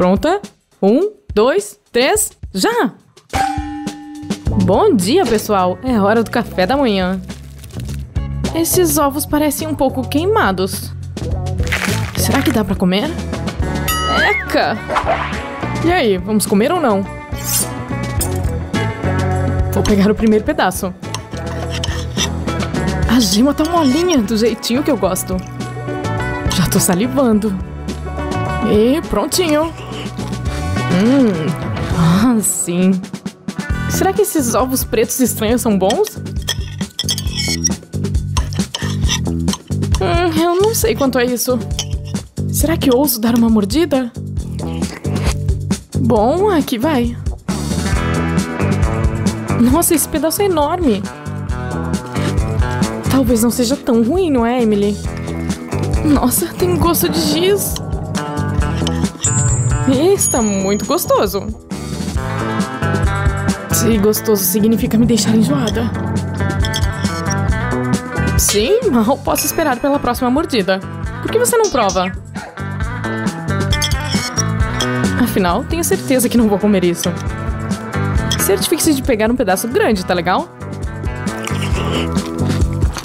Pronta? 1, 2, 3, já! Bom dia, pessoal! É hora do café da manhã. Esses ovos parecem um pouco queimados. Será que dá pra comer? Eca! E aí, vamos comer ou não? Vou pegar o primeiro pedaço. A gema tá molinha, do jeitinho que eu gosto. Já tô salivando. E prontinho. Ah, sim. Será que esses ovos pretos estranhos são bons? Eu não sei quanto é isso. Será que ouso dar uma mordida? Bom, aqui vai. Nossa, esse pedaço é enorme. Talvez não seja tão ruim, não é, Emily? Nossa, tem gosto de giz. Está muito gostoso. Se gostoso significa me deixar enjoada. Sim, mal posso esperar pela próxima mordida. Por que você não prova? Afinal, tenho certeza que não vou comer isso. Certifique-se de pegar um pedaço grande, tá legal?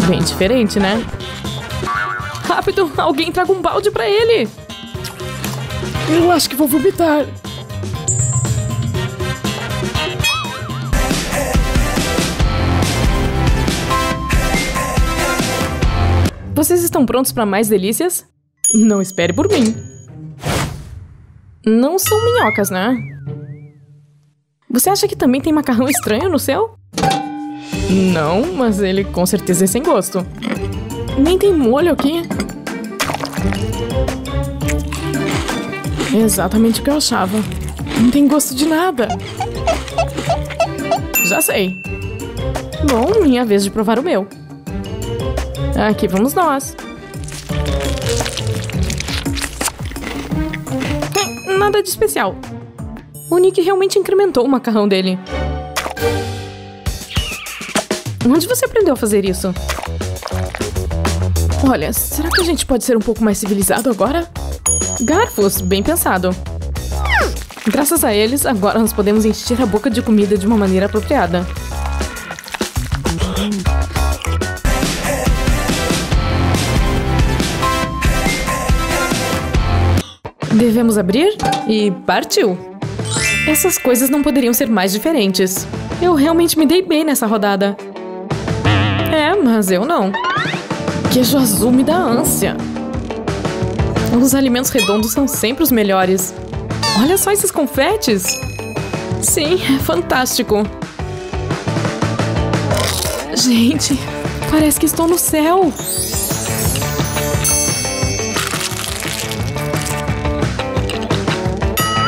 Bem diferente, né? Rápido, alguém traga um balde pra ele! Eu acho que vou vomitar. Vocês estão prontos para mais delícias? Não espere por mim. Não são minhocas, né? Você acha que também tem macarrão estranho no seu? Não, mas ele com certeza é sem gosto. Nem tem molho aqui. É exatamente o que eu achava. Não tem gosto de nada. Já sei. Bom, minha vez de provar o meu. Aqui vamos nós. Nada de especial. O Nick realmente incrementou o macarrão dele. Onde você aprendeu a fazer isso? Olha, será que a gente pode ser um pouco mais civilizado agora? Garfos, bem pensado. Graças a eles, agora nós podemos encher a boca de comida de uma maneira apropriada. Devemos abrir e partiu! Essas coisas não poderiam ser mais diferentes. Eu realmente me dei bem nessa rodada. Mas eu não. Queijo azul me dá ânsia. Os alimentos redondos são sempre os melhores. Olha só esses confetes. Sim, é fantástico. Gente, parece que estou no céu.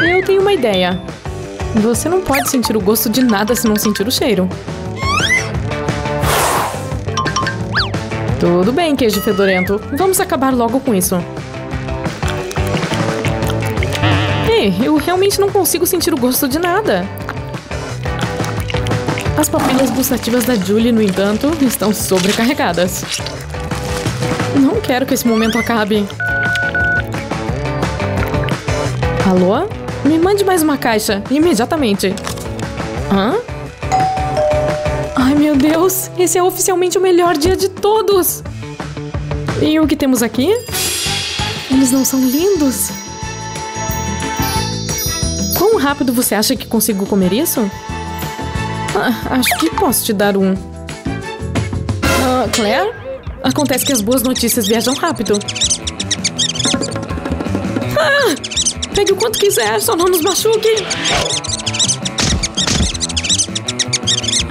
Eu tenho uma ideia. Você não pode sentir o gosto de nada se não sentir o cheiro. Tudo bem, queijo fedorento. Vamos acabar logo com isso. Ei, eu realmente não consigo sentir o gosto de nada. As papilas gustativas da Julie, no entanto, estão sobrecarregadas. Não quero que esse momento acabe. Alô? Me mande mais uma caixa, imediatamente. Hã? Ai, meu Deus! Esse é oficialmente o melhor dia de todos! E o que temos aqui? Eles não são lindos? Quão rápido você acha que consigo comer isso? Acho que posso te dar um. Claire? Acontece que as boas notícias viajam rápido. Pegue o quanto quiser, só não nos machuque!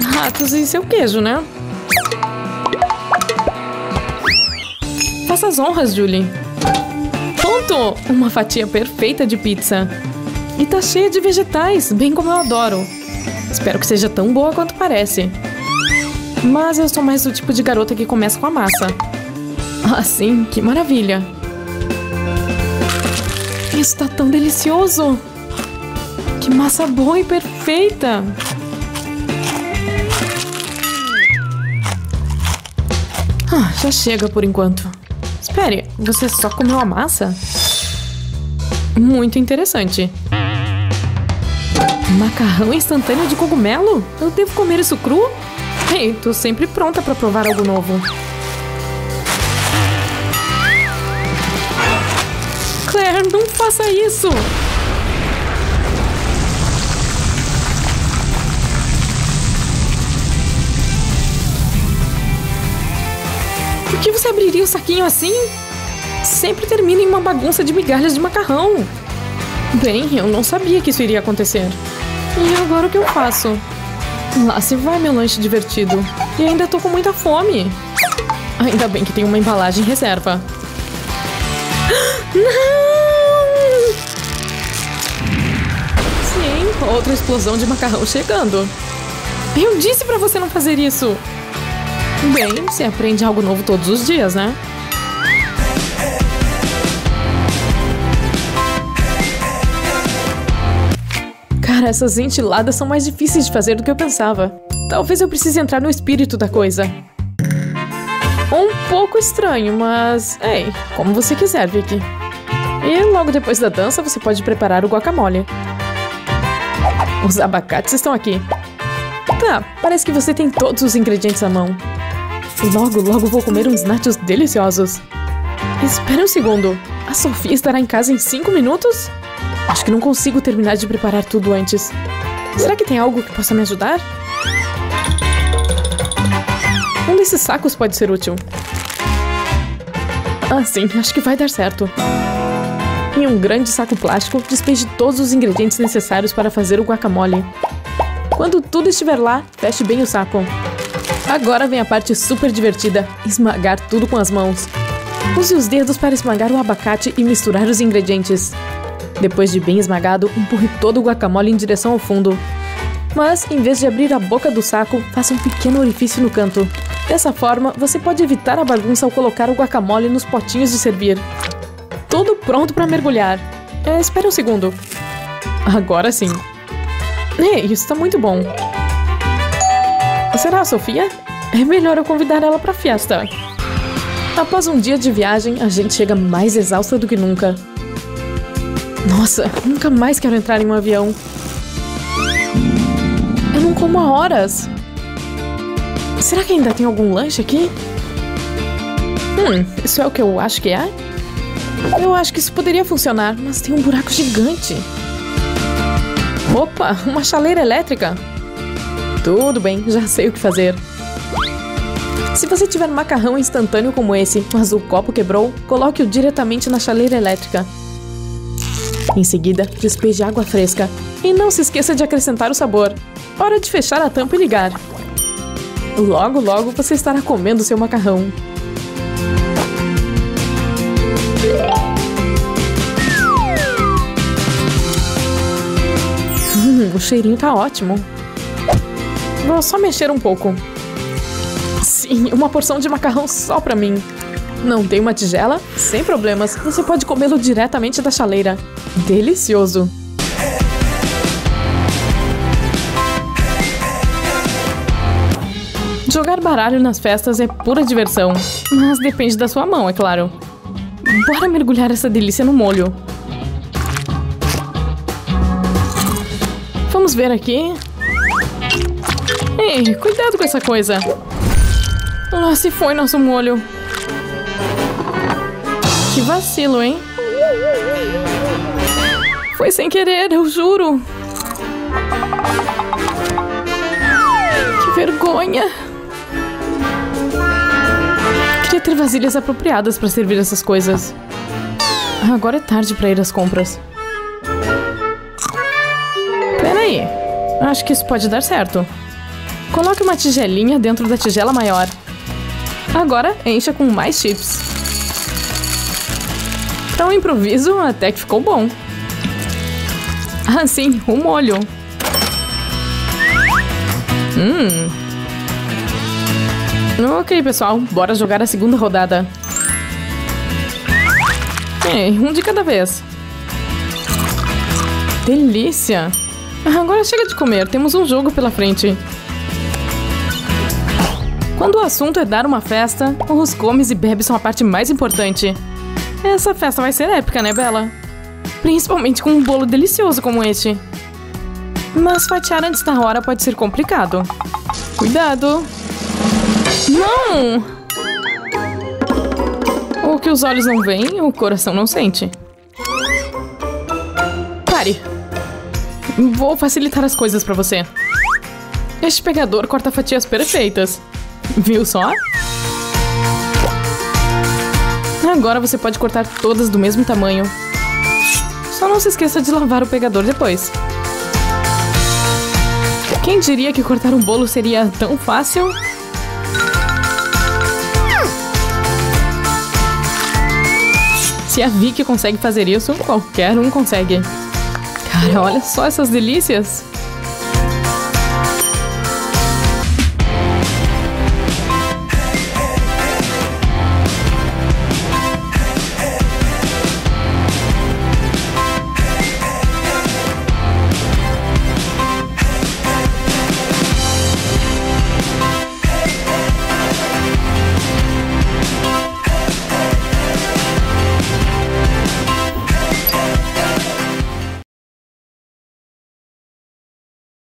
Ratos e seu queijo, né? Faça as honras, Julie. Pronto! Uma fatia perfeita de pizza. E tá cheia de vegetais, bem como eu adoro. Espero que seja tão boa quanto parece. Mas eu sou mais do tipo de garota que começa com a massa. Ah, sim, que maravilha! Isso tá tão delicioso! Que massa boa e perfeita! Já chega por enquanto. Espere, você só comeu a massa? Muito interessante. Macarrão instantâneo de cogumelo? Eu devo comer isso cru? Ei, tô sempre pronta pra provar algo novo. Claire, não faça isso! Por que você abriria o saquinho assim? Sempre termina em uma bagunça de migalhas de macarrão. Bem, eu não sabia que isso iria acontecer. E agora o que eu faço? Lá se vai meu lanche divertido. E ainda tô com muita fome. Ainda bem que tem uma embalagem reserva. Não! Sim, outra explosão de macarrão chegando. Eu disse pra você não fazer isso. Bem, você aprende algo novo todos os dias, né? Cara, essas enchiladas são mais difíceis de fazer do que eu pensava. Talvez eu precise entrar no espírito da coisa. Um pouco estranho, mas... ei, como você quiser, Vicky. E logo depois da dança, você pode preparar o guacamole. Os abacates estão aqui. Tá, parece que você tem todos os ingredientes à mão. Logo, logo vou comer uns nachos deliciosos. Espera um segundo. A Sofia estará em casa em 5 minutos? Acho que não consigo terminar de preparar tudo antes. Será que tem algo que possa me ajudar? Um desses sacos pode ser útil. Ah, sim, acho que vai dar certo. Em um grande saco plástico, despeje todos os ingredientes necessários para fazer o guacamole. Quando tudo estiver lá, feche bem o saco. Agora vem a parte super divertida, esmagar tudo com as mãos. Use os dedos para esmagar o abacate e misturar os ingredientes. Depois de bem esmagado, empurre todo o guacamole em direção ao fundo. Mas, em vez de abrir a boca do saco, faça um pequeno orifício no canto. Dessa forma, você pode evitar a bagunça ao colocar o guacamole nos potinhos de servir. Tudo pronto para mergulhar. Espera um segundo. Agora sim. Ei, isso está muito bom. Será a Sofia? É melhor eu convidar ela para a festa. Após um dia de viagem, a gente chega mais exausta do que nunca. Nossa, nunca mais quero entrar em um avião. Eu não como há horas. Será que ainda tem algum lanche aqui? Isso é o que eu acho que é? Eu acho que isso poderia funcionar, mas tem um buraco gigante. Opa, uma chaleira elétrica. Tudo bem, já sei o que fazer. Se você tiver macarrão instantâneo como esse, mas o copo quebrou, coloque-o diretamente na chaleira elétrica. Em seguida, despeje água fresca. E não se esqueça de acrescentar o sabor. Hora de fechar a tampa e ligar. Logo, logo você estará comendo seu macarrão. O cheirinho tá ótimo. Vou só mexer um pouco. Sim, uma porção de macarrão só pra mim. Não tem uma tigela? Sem problemas, você pode comê-lo diretamente da chaleira. Delicioso! Jogar baralho nas festas é pura diversão. Mas depende da sua mão, é claro. Bora mergulhar essa delícia no molho. Vamos ver aqui. Ei, cuidado com essa coisa. Lá se foi nosso molho. Que vacilo, hein? Foi sem querer, eu juro. Que vergonha. Queria ter vasilhas apropriadas para servir essas coisas. Agora é tarde para ir às compras. Peraí, acho que isso pode dar certo. Coloque uma tigelinha dentro da tigela maior. Agora encha com mais chips. Então, improviso até que ficou bom. Ah, sim, o molho. Ok, pessoal, bora jogar a segunda rodada. Um de cada vez. Delícia! Agora chega de comer, temos um jogo pela frente. Quando o assunto é dar uma festa, os comes e bebes são a parte mais importante. Essa festa vai ser épica, né, Bela? Principalmente com um bolo delicioso como este. Mas fatiar antes da hora pode ser complicado. Cuidado! Não! O que os olhos não veem, o coração não sente. Pare. Vou facilitar as coisas pra você. Este pegador corta fatias perfeitas. Viu só? Agora você pode cortar todas do mesmo tamanho. Só não se esqueça de lavar o pegador depois. Quem diria que cortar um bolo seria tão fácil? Se a Vicky consegue fazer isso, qualquer um consegue. Cara, olha só essas delícias!